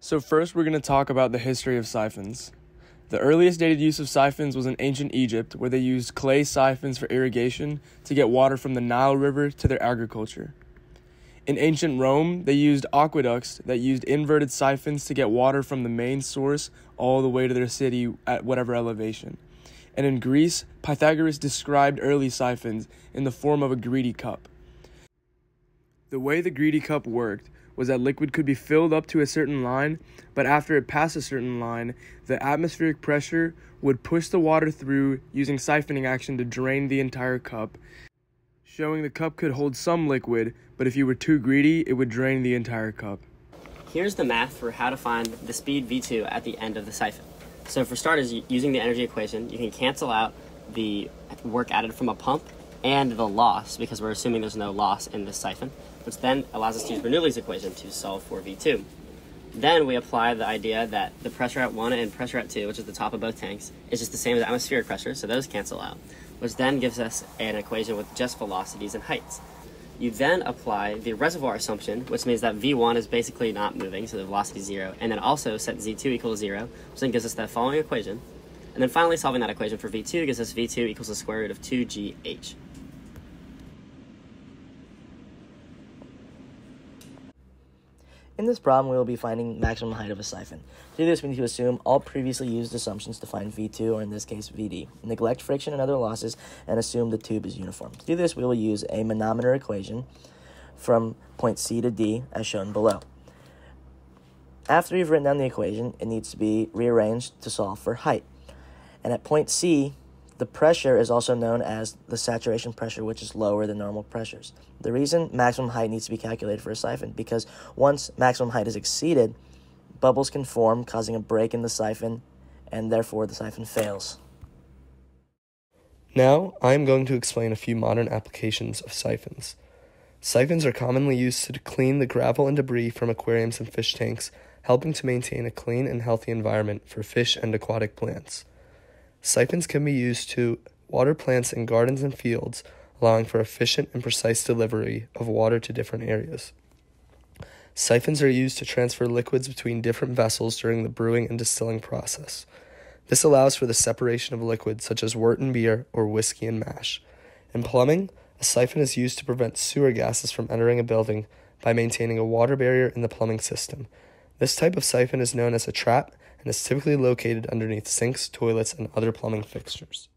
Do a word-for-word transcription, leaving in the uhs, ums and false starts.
So first we're going to talk about the history of siphons. The earliest dated use of siphons was in ancient Egypt, where they used clay siphons for irrigation to get water from the Nile River to their agriculture. In ancient Rome, they used aqueducts that used inverted siphons to get water from the main source all the way to their city at whatever elevation. And in Greece, Pythagoras described early siphons in the form of a greedy cup. The way the greedy cup worked was that liquid could be filled up to a certain line, but after it passed a certain line, the atmospheric pressure would push the water through using siphoning action to drain the entire cup, showing the cup could hold some liquid, but if you were too greedy, it would drain the entire cup. Here's the math for how to find the speed V two at the end of the siphon. So for starters, using the energy equation, you can cancel out the work added from a pump and the loss, because we're assuming there's no loss in this siphon, which then allows us to use Bernoulli's equation to solve for V two. Then we apply the idea that the pressure at one and pressure at two, which is the top of both tanks, is just the same as atmospheric pressure, so those cancel out, which then gives us an equation with just velocities and heights. You then apply the reservoir assumption, which means that V one is basically not moving, so the velocity is zero, and then also set Z two equals zero, which then gives us the following equation. And then finally, solving that equation for V two gives us V two equals the square root of two G H. In this problem, we will be finding maximum height of a siphon. To do this, we need to assume all previously used assumptions to find V two, or in this case, V D. Neglect friction and other losses, and assume the tube is uniform. To do this, we will use a manometer equation from point C to D, as shown below. After we've written down the equation, it needs to be rearranged to solve for height. And at point C, the pressure is also known as the saturation pressure, which is lower than normal pressures. The reason maximum height needs to be calculated for a siphon, because once maximum height is exceeded, bubbles can form, causing a break in the siphon, and therefore the siphon fails. Now, I am going to explain a few modern applications of siphons. Siphons are commonly used to clean the gravel and debris from aquariums and fish tanks, helping to maintain a clean and healthy environment for fish and aquatic plants. Siphons can be used to water plants in gardens and fields, allowing for efficient and precise delivery of water to different areas. Siphons are used to transfer liquids between different vessels during the brewing and distilling process. This allows for the separation of liquids such as wort and beer or whiskey and mash. In plumbing, a siphon is used to prevent sewer gases from entering a building by maintaining a water barrier in the plumbing system. This type of siphon is known as a trap, and is typically located underneath sinks, toilets, and other plumbing fixtures.